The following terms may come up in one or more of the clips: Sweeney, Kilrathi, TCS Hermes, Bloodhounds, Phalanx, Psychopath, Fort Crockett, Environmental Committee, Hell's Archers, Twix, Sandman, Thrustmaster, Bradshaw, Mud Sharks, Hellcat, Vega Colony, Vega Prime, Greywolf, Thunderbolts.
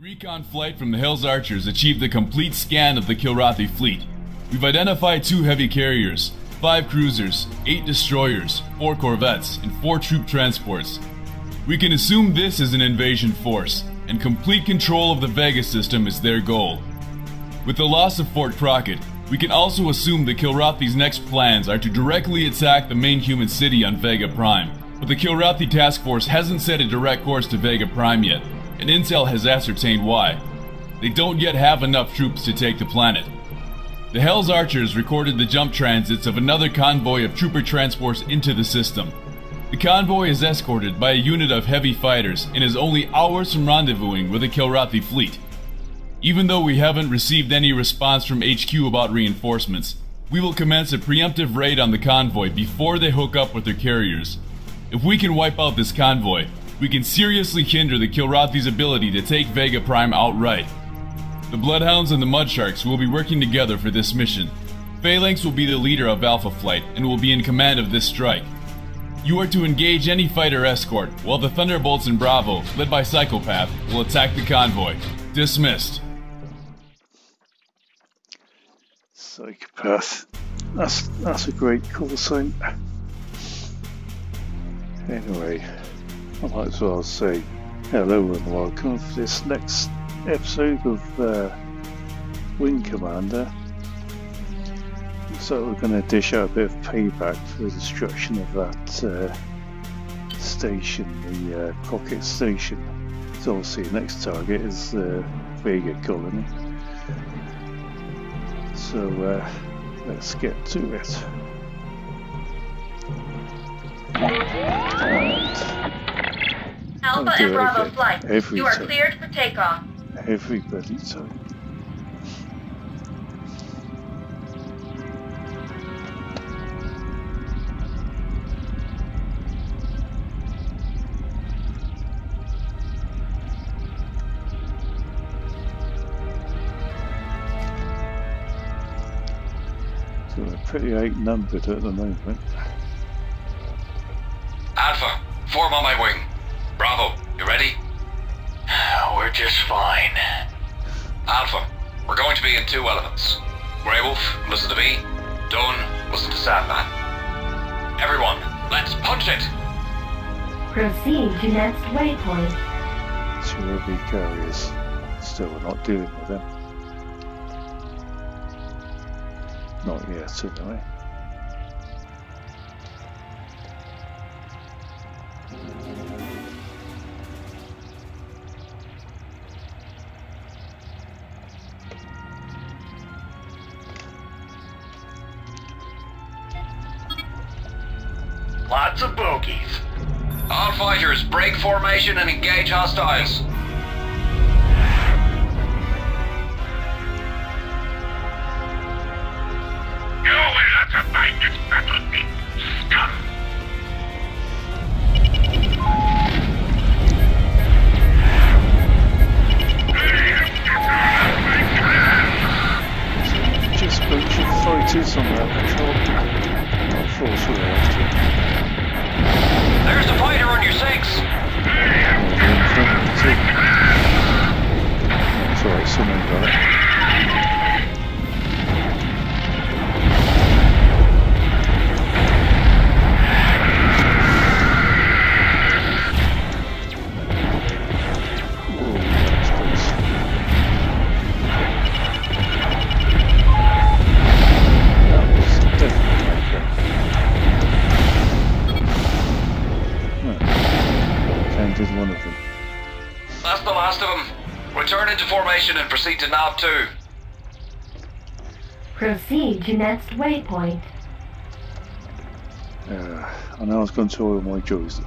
The recon flight from the Hell's Archers achieved a complete scan of the Kilrathi fleet. We've identified 2 heavy carriers, 5 cruisers, 8 destroyers, 4 corvettes, and 4 troop transports. We can assume this is an invasion force, and complete control of the Vega system is their goal. With the loss of Fort Crockett, we can also assume the Kilrathi's next plans are to directly attack the main human city on Vega Prime, but the Kilrathi task force hasn't set a direct course to Vega Prime yet, and Intel has ascertained why. They don't yet have enough troops to take the planet. The Hell's Archers recorded the jump transits of another convoy of trooper transports into the system. The convoy is escorted by a unit of heavy fighters and is only hours from rendezvousing with the Kilrathi fleet. Even though we haven't received any response from HQ about reinforcements, we will commence a preemptive raid on the convoy before they hook up with their carriers. If we can wipe out this convoy, we can seriously hinder the Kilrathi's ability to take Vega Prime outright. The Bloodhounds and the Mud Sharks will be working together for this mission. Phalanx will be the leader of Alpha Flight and will be in command of this strike. You are to engage any fighter escort, while the Thunderbolts and Bravo, led by Psychopath, will attack the convoy. Dismissed. Psychopath. That's a great call sign. Anyway, I might as well say hello and welcome for this next episode of Wing Commander. So we're going to dish out a bit of payback for the destruction of that station, the Crockett station. So we'll see, next target is the Vega Colony. So let's get to it. And Alpha and Bravo flight, you are cleared for takeoff. Everybody time. So we're pretty outnumbered at the moment. Alpha, form on my wing. Bravo, you ready? We're just fine. Alpha, we're going to be in 2 elements. Greywolf, listen to me. Dawn, listen to Sandman. Everyone, let's punch it! Proceed to next waypoint. 2 heavy carriers. Still, we're not dealing with them. Not yet, anyway. Lots of bogeys. All fighters, break formation and engage hostiles. You will not survive this battle, big scum. Just a bunch of fighters on that patrol. Unfortunately, after. There's the fighter on your 6! Sorry, someone got it. Whoa, that's close. That was definitely like that. Is one of them. That's the last of them. Return into formation and proceed to Nav 2. Proceed to next waypoint. I know I was going to oil my joystick.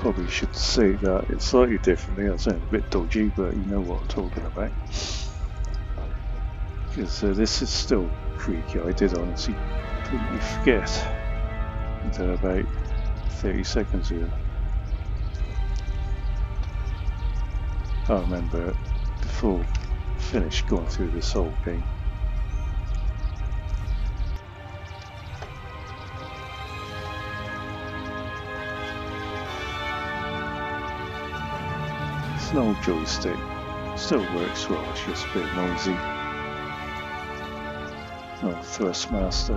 Probably should say that it's slightly differently. I sound a bit dodgy, but you know what I'm talking about. Because this is still creaky. I did honestly completely forget until about 30 seconds ago. I remember before finished going through this whole game. It's an old joystick. Still works well, it's just a bit noisy. No Thrustmaster.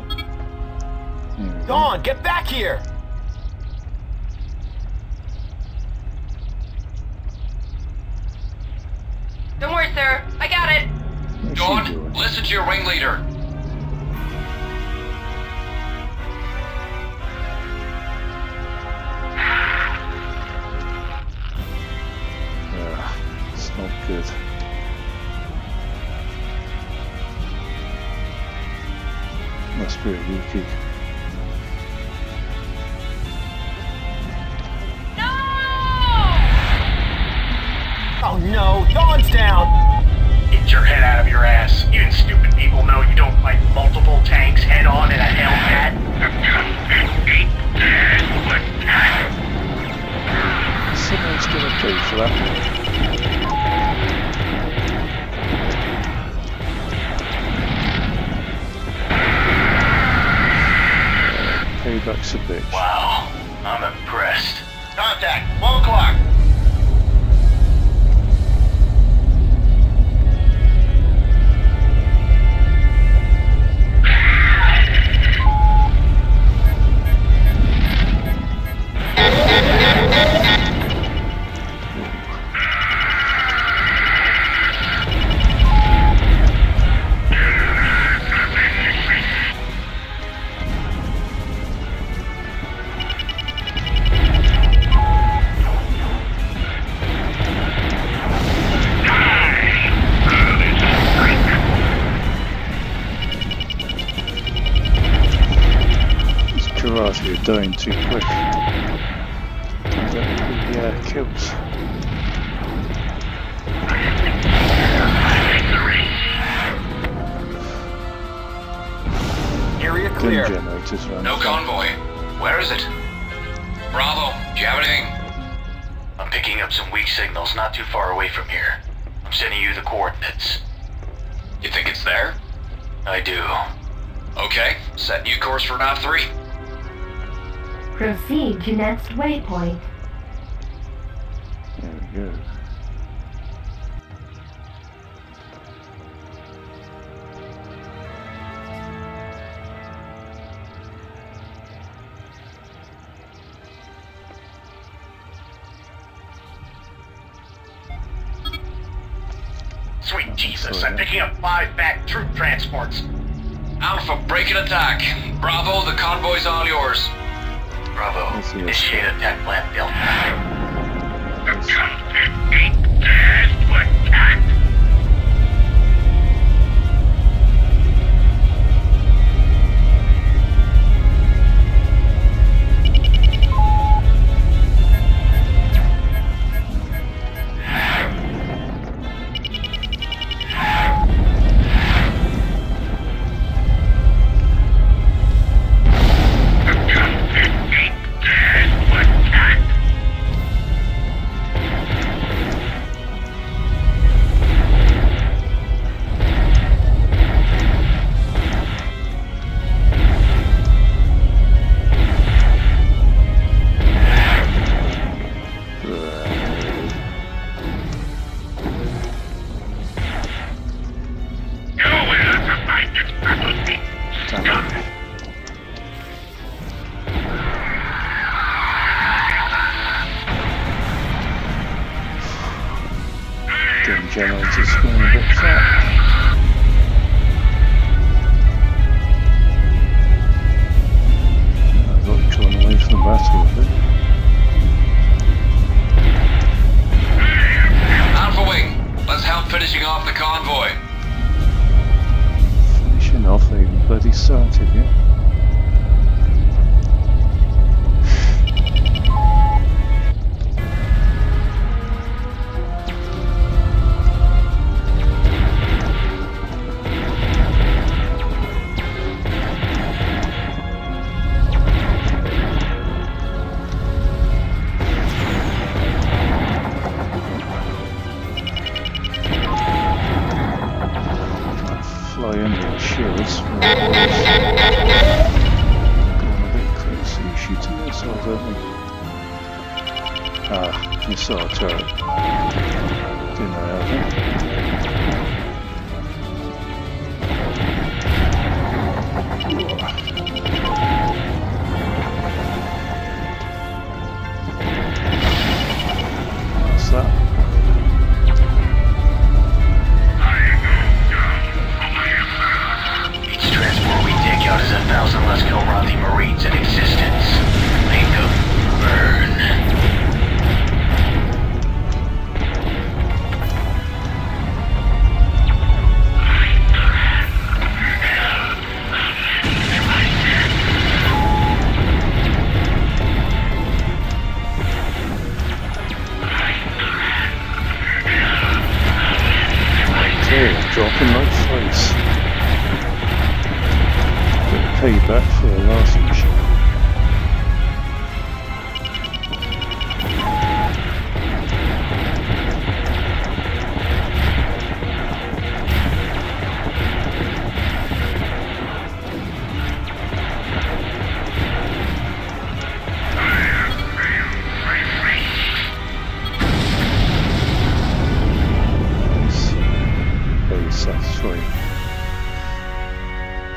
Anyway. Dawn, get back here! Don't worry, sir. I got it! What's Dawn, listen to your ringleader. Good. Must be a rookie. No! Oh no, Dawn's down! Get your head out of your ass. Even stupid people know you don't fight multiple tanks head on in a Hellcat. Someone's gonna pay for that. Payback's a bitch. Wow, I'm impressed. Contact, 1 o'clock. Dying too quick. I don't need the kills. Area clear. No convoy. Where is it? Bravo, do you have anything? I'm picking up some weak signals not too far away from here. I'm sending you the coordinates. You think it's there? I do. Okay, set new course for Nav 3. Proceed to next waypoint. There we go. Sweet Jesus, I'm picking up 5 back troop transports. Alpha, break an attack. Bravo, the convoy's all yours. Bravo, initiate attack plan, Bill. Shooting this, or don't we? Ah, you saw a turret.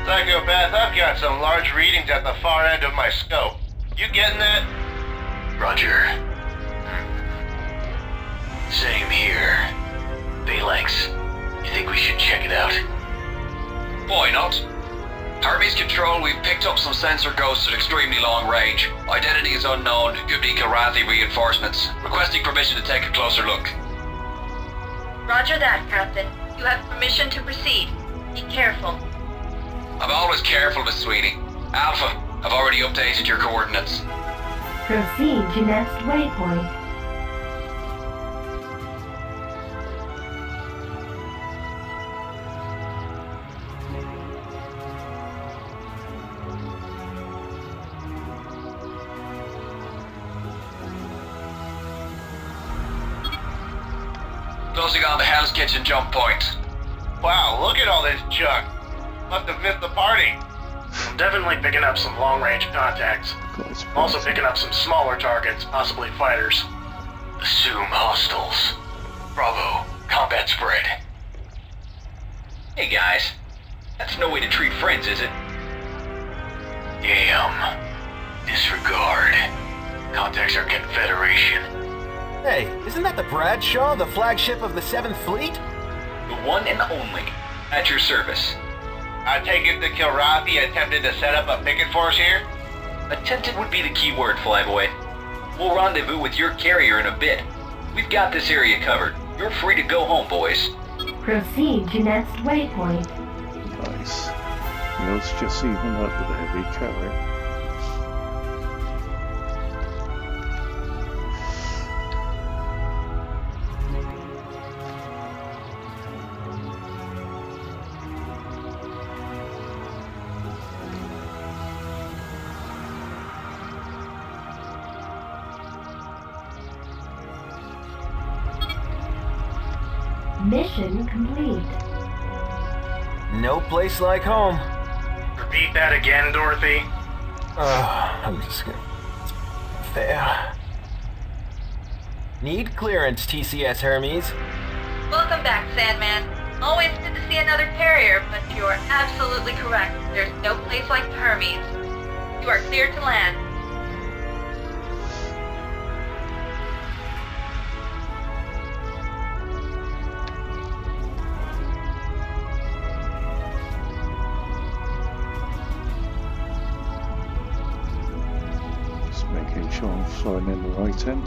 Psychopath, I've got some large readings at the far end of my scope. You getting that? Roger. Same here. Phalanx, you think we should check it out? Why not? Hermes Control, we've picked up some sensor ghosts at extremely long range. Identity is unknown, could be Kilrathi reinforcements. Requesting permission to take a closer look. Roger that, Captain. You have permission to proceed. Be careful. I'm always careful, Miss Sweeney. Alpha, I've already updated your coordinates. Proceed to next waypoint. Closing on the Hell's Kitchen jump point. Wow, look at all this junk. Must have missed the party. I'm definitely picking up some long-range contacts. I'm also picking up some smaller targets, possibly fighters. Assume hostiles. Bravo. Combat spread. Hey guys. That's no way to treat friends, is it? Damn. Disregard. Contacts are Confederation. Hey, isn't that the Bradshaw, the flagship of the 7th Fleet? The one and only. At your service. I take it the Kilrathi attempted to set up a picket force here? Attempted would be the key word, Flyboy. We'll rendezvous with your carrier in a bit. We've got this area covered. You're free to go home, boys. Proceed to next waypoint. Nice. Let's just even up with a heavy cover. Mission complete. No place like home. Repeat that again, Dorothy. I'm just gonna... There. Need clearance, TCS Hermes. Welcome back, Sandman. Always good to see another carrier, but you are absolutely correct. There's no place like Hermes. You are cleared to land. I'm flying in the right end.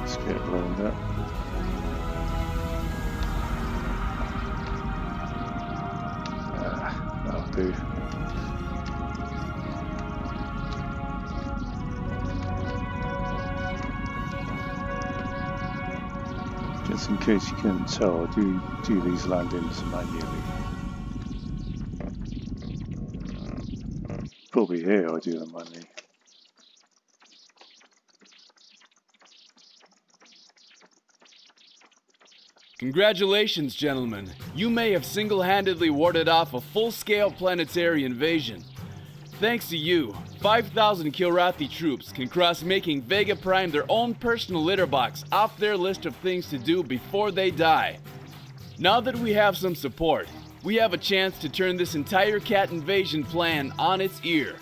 Let's get around that. In case you couldn't tell, I do these landings manually. Probably here I do them manually. Congratulations, gentlemen. You may have single-handedly warded off a full-scale planetary invasion. Thanks to you, 5,000 Kilrathi troops can cross, making Vega Prime their own personal litter box off their list of things to do before they die. Now that we have some support, we have a chance to turn this entire cat invasion plan on its ear.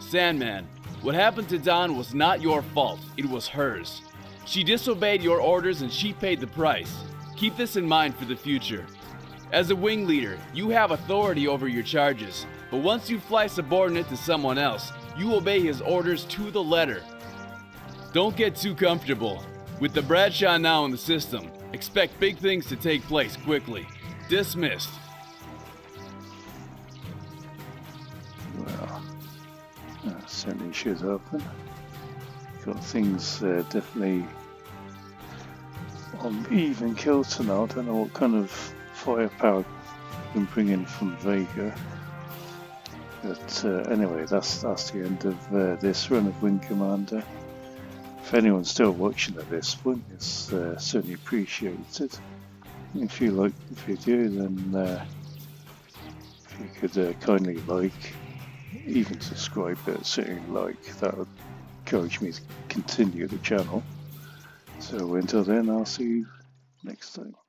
Sandman, what happened to Dawn was not your fault, it was hers. She disobeyed your orders and she paid the price. Keep this in mind for the future. As a wing leader, you have authority over your charges, but once you fly subordinate to someone else, you obey his orders to the letter. Don't get too comfortable. With the Bradshaw now in the system, expect big things to take place quickly. Dismissed. Well, certainly should open. Got things definitely on even kill tonight. I don't know what kind of firepower we can bring in from Vega. But anyway, that's the end of this run of Wing Commander. If anyone's still watching at this point, it's certainly appreciated. If you like the video, then if you could kindly like, even subscribe, but certainly like, that would encourage me to continue the channel. So until then, I'll see you next time.